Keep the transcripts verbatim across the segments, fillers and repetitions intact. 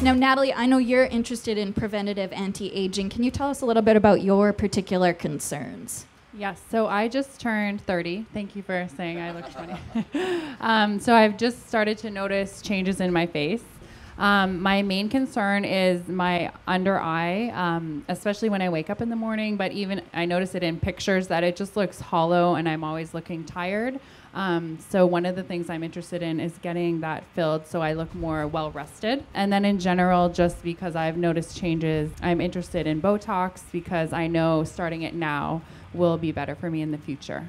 Yes. Now, Natalie, I know you're interested in preventative anti-aging. Can you tell us a little bit about your particular concerns? Yes. So I just turned thirty. Thank you for saying I look twenty. um, so I've just started to notice changes in my face. Um, my main concern is my under eye, um, especially when I wake up in the morning, but even I notice it in pictures that it just looks hollow and I'm always looking tired. Um, so one of the things I'm interested in is getting that filled so I look more well-rested. And then in general, just because I've noticed changes, I'm interested in Botox because I know starting it now will be better for me in the future.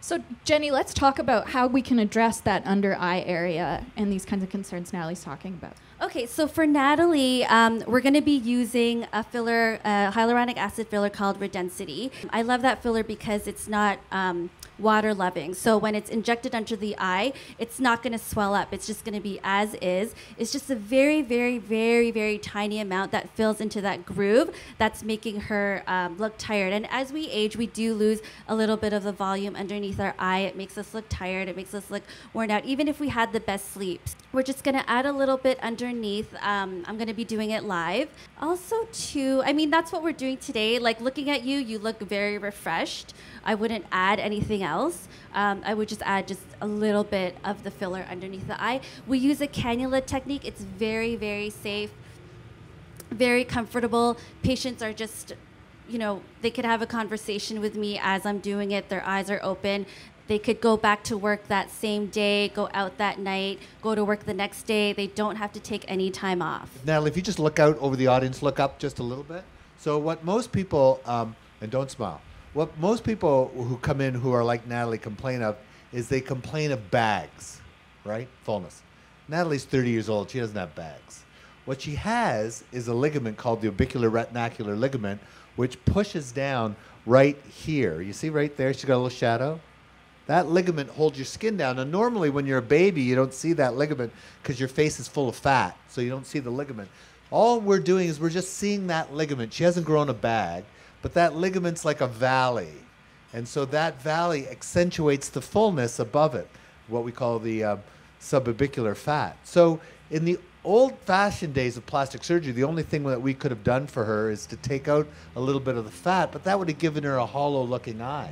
So, Jenny, let's talk about how we can address that under-eye area and these kinds of concerns Natalie's talking about. Okay, so for Natalie, um, we're going to be using a filler, a hyaluronic acid filler called Redensity. I love that filler because it's not um, water-loving. So when it's injected under the eye, it's not going to swell up. It's just going to be as is. It's just a very, very, very, very tiny amount that fills into that groove that's making her um, look tired. And as we age, we do lose a little bit of the volume underneath our eye. It makes us look tired. It makes us look worn out, even if we had the best sleep. We're just going to add a little bit underneath. Um, I'm going to be doing it live. Also, too, I mean, that's what we're doing today. Like, looking at you, you look very refreshed. I wouldn't add anything else. Um, I would just add just a little bit of the filler underneath the eye. We use a cannula technique. It's very, very safe, very comfortable. Patients are just, you know, they could have a conversation with me as I'm doing it. Their eyes are open. They could go back to work that same day, go out that night, go to work the next day. They don't have to take any time off. Natalie, if you just look out over the audience, look up just a little bit. So what most people, um, and don't smile, what most people who come in who are like Natalie complain of is they complain of bags, right? Fullness. Natalie's thirty years old. She doesn't have bags. What she has is a ligament called the orbicular retinacular ligament, which pushes down right here. You see right there, she's got a little shadow? That ligament holds your skin down. And normally when you're a baby, you don't see that ligament because your face is full of fat, so you don't see the ligament. All we're doing is we're just seeing that ligament. She hasn't grown a bag, but that ligament's like a valley. And so that valley accentuates the fullness above it, what we call the uh, suburbicular fat. So in the old-fashioned days of plastic surgery, the only thing that we could have done for her is to take out a little bit of the fat, but that would have given her a hollow-looking eye.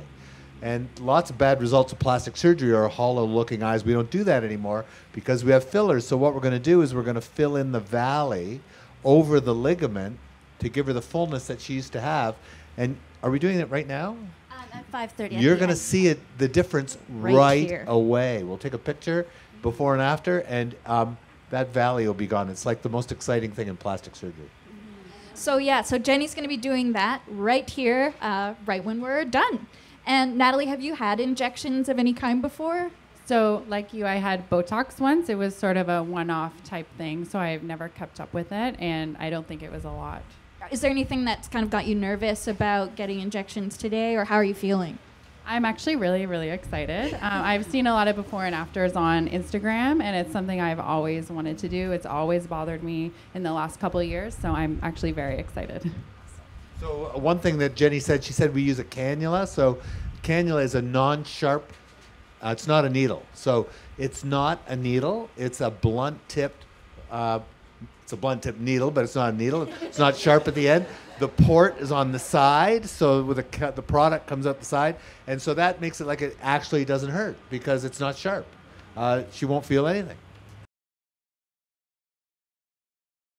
And lots of bad results of plastic surgery are hollow-looking eyes. We don't do that anymore because we have fillers. So what we're going to do is we're going to fill in the valley over the ligament to give her the fullness that she used to have. And are we doing it right now? Um, at five thirty. You're going to see it, the difference right, right away. We'll take a picture before and after, and um, that valley will be gone. It's like the most exciting thing in plastic surgery. So yeah, so Jenny's going to be doing that right here, uh, right when we're done. And Natalie, have you had injections of any kind before? So like you, I had Botox once. It was sort of a one-off type thing, so I've never kept up with it, and I don't think it was a lot. Is there anything that's kind of got you nervous about getting injections today, or how are you feeling? I'm actually really, really excited. Um, I've seen a lot of before and afters on Instagram, and it's something I've always wanted to do. It's always bothered me in the last couple of years, so I'm actually very excited. So uh, one thing that Jenny said, she said we use a cannula. So cannula is a non-sharp, uh, it's not a needle. So it's not a needle. It's a blunt-tipped, uh, it's a blunt-tipped needle, but it's not a needle. It's not sharp at the end. The port is on the side, so with the, the product comes up the side, and so that makes it like it actually doesn't hurt because it's not sharp. Uh, she won't feel anything.